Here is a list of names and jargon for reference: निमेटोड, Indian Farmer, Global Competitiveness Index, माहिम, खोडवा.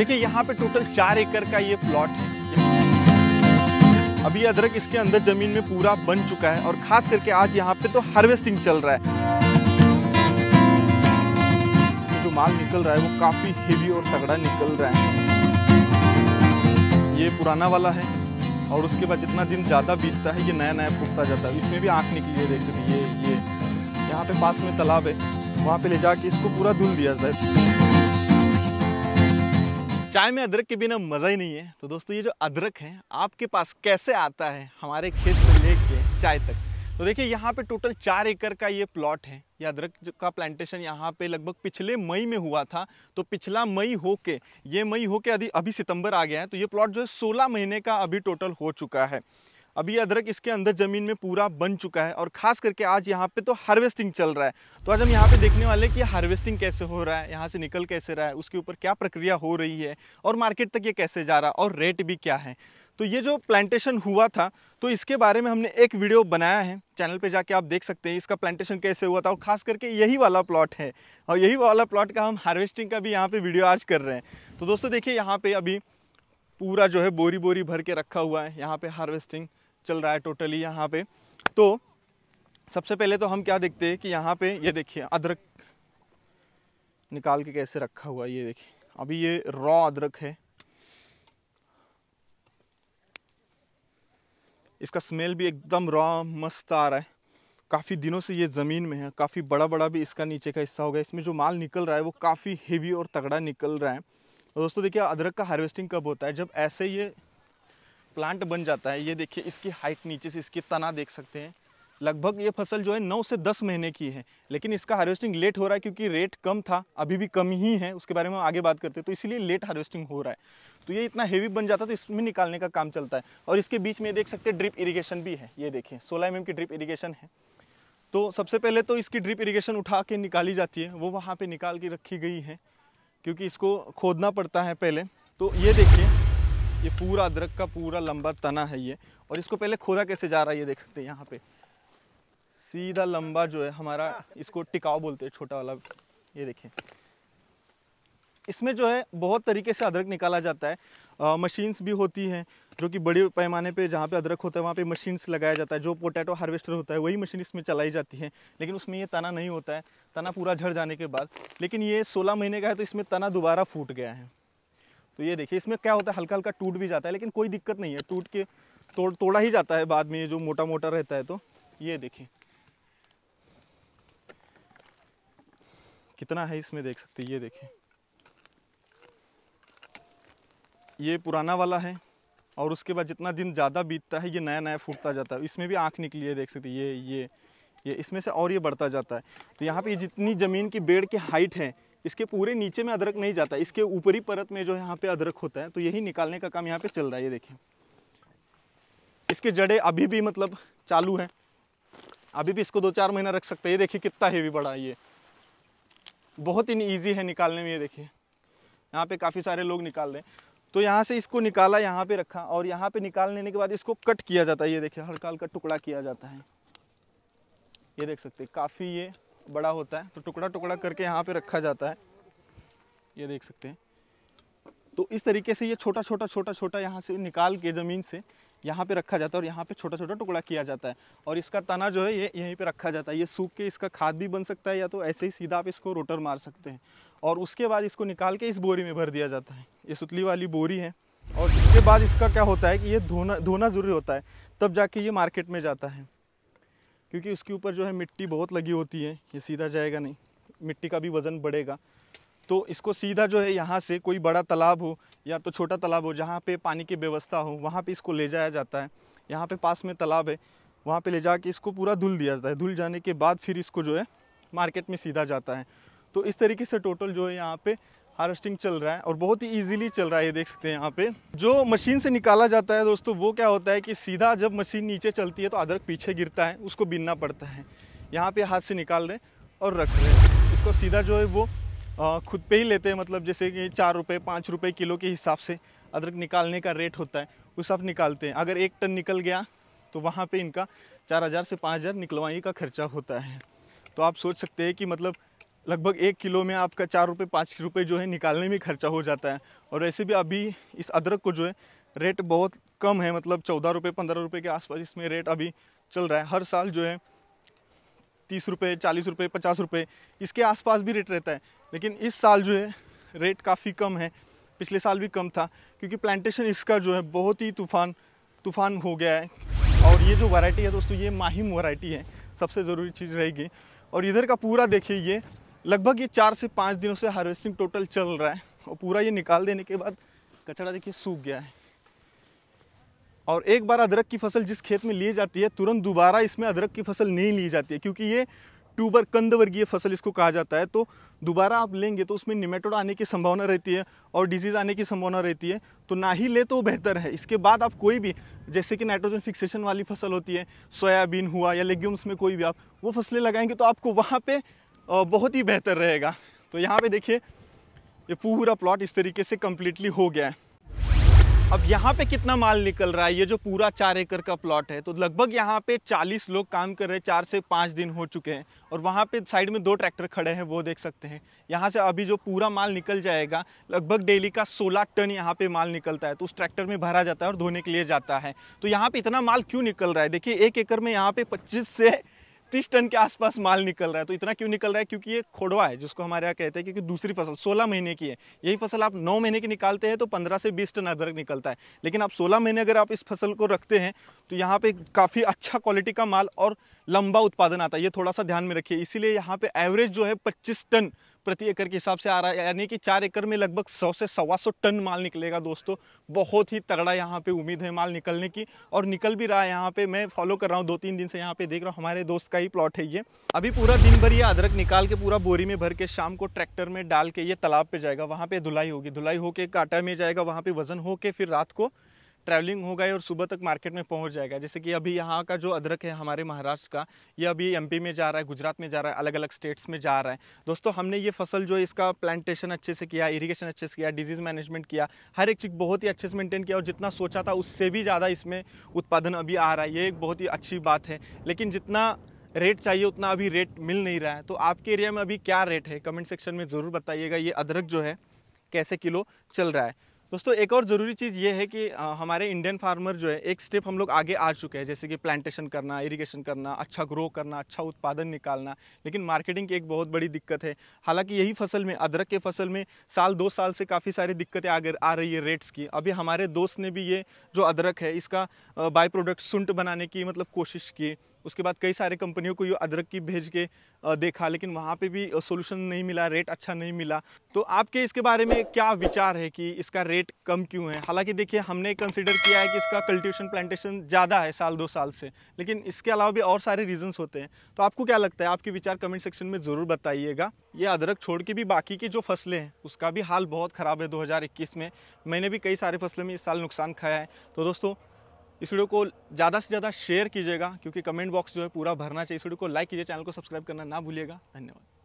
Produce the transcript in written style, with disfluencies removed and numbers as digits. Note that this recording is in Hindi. देखिए यहाँ पे टोटल 4 एकड़ का ये प्लॉट है। अभी अदरक इसके अंदर जमीन में पूरा बन चुका है और खास करके आज यहाँ पे तो हार्वेस्टिंग चल रहा है। जो माल निकल रहा है वो काफी हेवी और तगड़ा निकल रहा है। ये पुराना वाला है और उसके बाद जितना दिन ज्यादा बीतता है ये नया नया फूटता जाता है। इसमें भी आँख निकली है, देख सकते ये यहाँ पे पास में तालाब है, वहाँ पे ले जाके इसको पूरा धुल दिया जाता है। चाय में अदरक के बिना मज़ा ही नहीं है। तो दोस्तों ये जो अदरक है आपके पास कैसे आता है हमारे खेत से लेके चाय तक। तो देखिए यहाँ पे टोटल 4 एकड़ का ये प्लॉट है। ये अदरक का प्लांटेशन यहाँ पे लगभग पिछले मई में हुआ था। तो पिछला मई होके ये मई होके अभी सितंबर आ गया है। तो ये प्लॉट जो है 16 महीने का अभी टोटल हो चुका है। अभी अदरक इसके अंदर ज़मीन में पूरा बन चुका है और ख़ास करके आज यहाँ पे तो हार्वेस्टिंग चल रहा है। तो आज हम यहाँ पे देखने वाले कि हार्वेस्टिंग कैसे हो रहा है, यहाँ से निकल कैसे रहा है, उसके ऊपर क्या प्रक्रिया हो रही है और मार्केट तक ये कैसे जा रहा है और रेट भी क्या है। तो ये जो प्लांटेशन हुआ था तो इसके बारे में हमने एक वीडियो बनाया है, चैनल पे जाके आप देख सकते हैं इसका प्लांटेशन कैसे हुआ था। और खास करके यही वाला प्लॉट है और यही वाला प्लॉट का हम हार्वेस्टिंग का भी यहाँ पर वीडियो आज कर रहे हैं। तो दोस्तों देखिए यहाँ पर अभी पूरा जो है बोरी बोरी भर के रखा हुआ है, यहाँ पर हार्वेस्टिंग चल रहा है टोटली यहाँ पे। तो सबसे पहले तो हम क्या देखते हैं कि यहाँ पे ये देखिए अदरक निकाल के कैसे रखा हुआ है। ये देखिए अभी ये रॉ अदरक है, इसका स्मेल भी एकदम रॉ मस्त आ रहा है। काफ़ी दिनों से ये ज़मीन में है, काफ़ी बड़ा बड़ा भी इसका नीचे का हिस्सा हो गया। इसमें जो माल निकल रहा है वो काफ़ी हेवी और तगड़ा निकल रहा है। दोस्तों देखिए अदरक का हार्वेस्टिंग कब होता है, जब ऐसे ये प्लांट बन जाता है। ये देखिए इसकी हाइट नीचे से इसके तना देख सकते हैं। लगभग ये फसल जो है 9 से 10 महीने की है, लेकिन इसका हार्वेस्टिंग लेट हो रहा है क्योंकि रेट कम था, अभी भी कम ही है, उसके बारे में हम आगे बात करते हैं। तो इसलिए लेट हार्वेस्टिंग हो रहा है। तो ये इतना हेवी बन जाता है तो इसमें निकालने का काम चलता है। और इसके बीच में देख सकते हैं ड्रिप इरीगेशन भी है। ये देखिए 16 mm की ड्रिप इरीगेशन है। तो सबसे पहले तो इसकी ड्रिप इरीगेशन उठा के निकाली जाती है, वो वहाँ पर निकाल के रखी गई है क्योंकि इसको खोदना पड़ता है पहले। तो ये देखिए ये पूरा अदरक का पूरा लंबा तना है ये, और इसको पहले खोदा कैसे जा रहा है ये देख सकते हैं। यहाँ पे सीधा लंबा जो है हमारा, इसको टिकाव बोलते हैं, छोटा वाला। ये देखिए इसमें जो है बहुत तरीके से अदरक निकाला जाता है। मशीन्स भी होती हैं जो कि बड़े पैमाने पे जहाँ पे अदरक होता है वहाँ पे मशीन्स लगाया जाता है। जो पोटैटो हार्वेस्टर होता है वही मशीन इसमें चलाई जाती है, लेकिन उसमें ये तना नहीं होता है, तना पूरा झड़ जाने के बाद। लेकिन ये 16 महीने का है तो इसमें तना दोबारा फूट गया है। तो ये देखिए इसमें क्या होता है, हल्का हल्का टूट भी जाता है, लेकिन कोई दिक्कत नहीं है, टूट के तोड़ा ही जाता है बाद में, ये जो मोटा मोटा रहता है। तो ये देखिए कितना है इसमें देख सकते हैं। ये देखिए ये पुराना वाला है और उसके बाद जितना दिन ज़्यादा बीतता है ये नया नया फूटता जाता है। इसमें भी आँख निकली है देख सकते हैं। ये इसमें से और ये बढ़ता जाता है। तो यहाँ पर जितनी ज़मीन की बेड़ की हाइट है इसके पूरे नीचे में अदरक नहीं जाता, इसके ऊपरी परत में जो यहाँ पे अदरक होता है। तो यही निकालने का काम यहाँ पे चल रहा है। ये देखिए इसके जड़े अभी भी मतलब चालू है, अभी भी इसको 2-4 महीना रख सकते हैं। ये देखिए कितना हेवी बड़ा है, ये बहुत ही ईजी है निकालने में। ये देखिए यहाँ पे काफ़ी सारे लोग निकाल रहे हैं। तो यहाँ से इसको निकाला, यहाँ पे रखा और यहाँ पे निकाल लेने के बाद इसको कट किया जाता है। ये देखिए हल्का हल्का टुकड़ा किया जाता है। ये देख सकते काफ़ी ये बड़ा होता है तो टुकड़ा टुकड़ा करके यहाँ पे रखा जाता है। ये देख सकते हैं। तो इस तरीके से ये छोटा छोटा छोटा छोटा यहाँ से निकाल के ज़मीन से यहाँ पे रखा जाता है और यहाँ पे छोटा छोटा टुकड़ा किया जाता है। और इसका तना जो है ये यहीं पे रखा जाता है। ये सूख के इसका खाद भी बन सकता है, या तो ऐसे ही सीधा आप इसको रोटर मार सकते हैं। और उसके बाद इसको निकाल के इस बोरी में भर दिया जाता है। ये सुतली वाली बोरी है। और इसके बाद इसका क्या होता है कि ये धोना ज़रूरी होता है, तब जाके ये मार्केट में जाता है, क्योंकि उसके ऊपर जो है मिट्टी बहुत लगी होती है। ये सीधा जाएगा नहीं, मिट्टी का भी वज़न बढ़ेगा। तो इसको सीधा जो है यहाँ से कोई बड़ा तालाब हो या तो छोटा तालाब हो जहाँ पे पानी की व्यवस्था हो वहाँ पे इसको ले जाया जाता है। यहाँ पे पास में तालाब है, वहाँ पे ले जा के इसको पूरा धुल दिया जाता है। धुल जाने के बाद फिर इसको जो है मार्केट में सीधा जाता है। तो इस तरीके से टोटल जो है यहाँ पर हार्वेस्टिंग चल रहा है और बहुत ही ईजिली चल रहा है। ये देख सकते हैं यहाँ पे जो मशीन से निकाला जाता है दोस्तों वो क्या होता है कि सीधा जब मशीन नीचे चलती है तो अदरक पीछे गिरता है, उसको बीनना पड़ता है। यहाँ पे हाथ से निकाल रहे और रख रहे, इसको सीधा जो है वो खुद पे ही लेते हैं। मतलब जैसे कि 4 रुपये 5 रुपये किलो के हिसाब से अदरक निकालने का रेट होता है, उस हिसाब निकालते हैं। अगर 1 टन निकल गया तो वहाँ पर इनका 4,000 से 5,000 निकलवाई का खर्चा होता है। तो आप सोच सकते हैं कि मतलब लगभग 1 किलो में आपका 4 रुपये 5 रुपये जो है निकालने में खर्चा हो जाता है। और वैसे भी अभी इस अदरक को जो है रेट बहुत कम है, मतलब 14 रुपये 15 रुपये के आसपास इसमें रेट अभी चल रहा है। हर साल जो है 30 रुपये 40 रुपये 50 रुपये इसके आसपास भी रेट रहता है, लेकिन इस साल जो है रेट काफ़ी कम है, पिछले साल भी कम था, क्योंकि प्लांटेशन इसका जो है बहुत ही तूफान हो गया है। और ये जो वैरायटी है दोस्तों, ये माहिम वैरायटी है, सबसे ज़रूरी चीज़ रहेगी। और इधर का पूरा देखिए, ये लगभग 4 से 5 दिनों से हार्वेस्टिंग टोटल चल रहा है, और पूरा ये निकाल देने के बाद कचरा देखिए सूख गया है। और एक बार अदरक की फसल जिस खेत में ली जाती है, तुरंत दोबारा इसमें अदरक की फसल नहीं ली जाती है, क्योंकि ये टूबर कंद वर्गीय फसल इसको कहा जाता है। तो दोबारा आप लेंगे तो उसमें निमेटोड आने की संभावना रहती है और डिजीज़ आने की संभावना रहती है, तो ना ही ले तो बेहतर है। इसके बाद आप कोई भी, जैसे कि नाइट्रोजन फिक्सेशन वाली फसल होती है, सोयाबीन हुआ या लेग्यूम्स में कोई भी आप वो फसलें लगाएंगे तो आपको वहाँ पे बहुत ही बेहतर रहेगा। तो यहाँ पे देखिए ये पूरा प्लॉट इस तरीके से कम्प्लीटली हो गया है। अब यहाँ पे कितना माल निकल रहा है, ये जो पूरा 4 एकड़ का प्लॉट है, तो लगभग यहाँ पे 40 लोग काम कर रहे हैं, 4 से 5 दिन हो चुके हैं। और वहाँ पे साइड में 2 ट्रैक्टर खड़े हैं, वो देख सकते हैं। यहाँ से अभी जो पूरा माल निकल जाएगा, लगभग डेली का 16 टन यहाँ पे माल निकलता है, तो उस ट्रैक्टर में भरा जाता है और धोने के लिए जाता है। तो यहाँ पर इतना माल क्यों निकल रहा है, देखिए 1 एकड़ में यहाँ पे 25 से 30 टन के आसपास माल निकल रहा है। तो इतना क्यों निकल रहा है, क्योंकि ये खोडवा है, जिसको हमारे यहाँ कहते हैं, क्योंकि दूसरी फसल 16 महीने की है। यही फसल आप 9 महीने की निकालते हैं तो 15 से 20 टन अदरक निकलता है, लेकिन आप 16 महीने अगर आप इस फसल को रखते हैं तो यहाँ पे काफ़ी अच्छा क्वालिटी का माल और लंबा उत्पादन आता है, ये थोड़ा सा ध्यान में रखिए। इसीलिए यहाँ पे एवरेज जो है 25 टन प्रति एकड़ के हिसाब से आ रहा है, यानी कि 4 एकड़ में लगभग 100 से 125 टन माल निकलेगा दोस्तों। बहुत ही तगड़ा यहाँ पे उम्मीद है माल निकलने की, और निकल भी रहा है। यहाँ पे मैं फॉलो कर रहा हूँ 2-3 दिन से, यहाँ पे देख रहा हूँ, हमारे दोस्त का ही प्लॉट है ये। अभी पूरा दिन भर ये अदरक निकाल के पूरा बोरी में भर के शाम को ट्रैक्टर में डाल के ये तालाब पे जाएगा, वहाँ पे धुलाई होगी, धुलाई होके कांटा में जाएगा, वहाँ पे वजन होके फिर रात को ट्रैवलिंग होगा और सुबह तक मार्केट में पहुंच जाएगा। जैसे कि अभी यहाँ का जो अदरक है हमारे महाराष्ट्र का, ये अभी एमपी में जा रहा है, गुजरात में जा रहा है, अलग अलग स्टेट्स में जा रहा है। दोस्तों हमने ये फसल जो इसका प्लांटेशन अच्छे से किया, इरिगेशन अच्छे से किया, डिजीज़ मैनेजमेंट किया, हर एक चीज़ बहुत ही अच्छे से मेंटेन किया, और जितना सोचा था उससे भी ज़्यादा इसमें उत्पादन अभी आ रहा है, ये एक बहुत ही अच्छी बात है। लेकिन जितना रेट चाहिए उतना अभी रेट मिल नहीं रहा है। तो आपके एरिया में अभी क्या रेट है, कमेंट सेक्शन में ज़रूर बताइएगा, ये अदरक जो है कैसे किलो चल रहा है। दोस्तों एक और ज़रूरी चीज़ ये है कि हमारे इंडियन फार्मर जो है एक स्टेप हम लोग आगे आ चुके हैं, जैसे कि प्लांटेशन करना, इरिगेशन करना, अच्छा ग्रो करना, अच्छा उत्पादन निकालना, लेकिन मार्केटिंग की एक बहुत बड़ी दिक्कत है। हालांकि यही फसल में, अदरक के फसल में साल 2 साल से काफ़ी सारी दिक्कतें आ रही है रेट्स की। अभी हमारे दोस्त ने भी ये जो अदरक है इसका बाय प्रोडक्ट सुंट बनाने की कोशिश की, उसके बाद कई सारे कंपनियों को ये अदरक की भेज के देखा, लेकिन वहाँ पे भी सॉल्यूशन नहीं मिला, रेट अच्छा नहीं मिला। तो आपके इसके बारे में क्या विचार है कि इसका रेट कम क्यों है? हालांकि देखिए हमने कंसिडर किया है कि इसका कल्टीवेशन प्लांटेशन ज़्यादा है साल 2 साल से, लेकिन इसके अलावा भी और सारे रीजंस होते हैं। तो आपको क्या लगता है, आपके विचार कमेंट सेक्शन में ज़रूर बताइएगा। ये अदरक छोड़ के भी बाकी की जो फसलें हैं उसका भी हाल बहुत ख़राब है 2021 में। मैंने भी कई सारे फसलों में इस साल नुकसान खाया है। तो दोस्तों इस वीडियो को ज़्यादा से ज़्यादा शेयर कीजिएगा, क्योंकि कमेंट बॉक्स जो है पूरा भरना चाहिए। इस वीडियो को लाइक कीजिए, चैनल को सब्सक्राइब करना ना भूलिएगा। धन्यवाद।